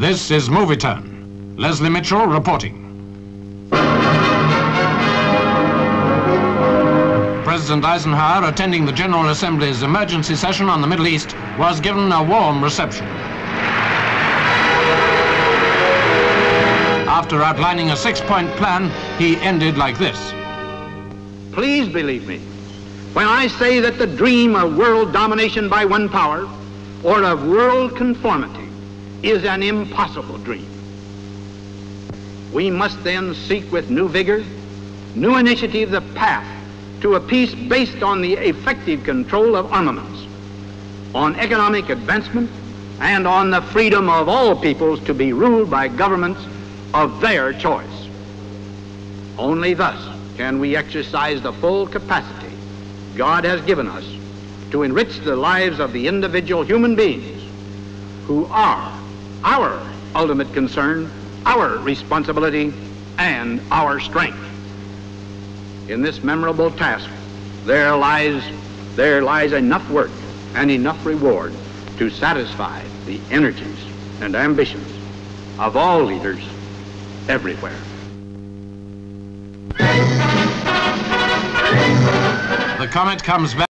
This is Movietone. Leslie Mitchell reporting. President Eisenhower, attending the General Assembly's emergency session on the Middle East, was given a warm reception. After outlining a six-point plan, he ended like this. Please believe me when I say that the dream of world domination by one power or of world conformity is an impossible dream. We must then seek with new vigor, new initiative, the path to a peace based on the effective control of armaments, on economic advancement, and on the freedom of all peoples to be ruled by governments of their choice. Only thus can we exercise the full capacity God has given us to enrich the lives of the individual human beings who are our ultimate concern, our responsibility, and our strength. In this memorable task, there lies enough work and enough reward to satisfy the energies and ambitions of all leaders everywhere. The comet comes back.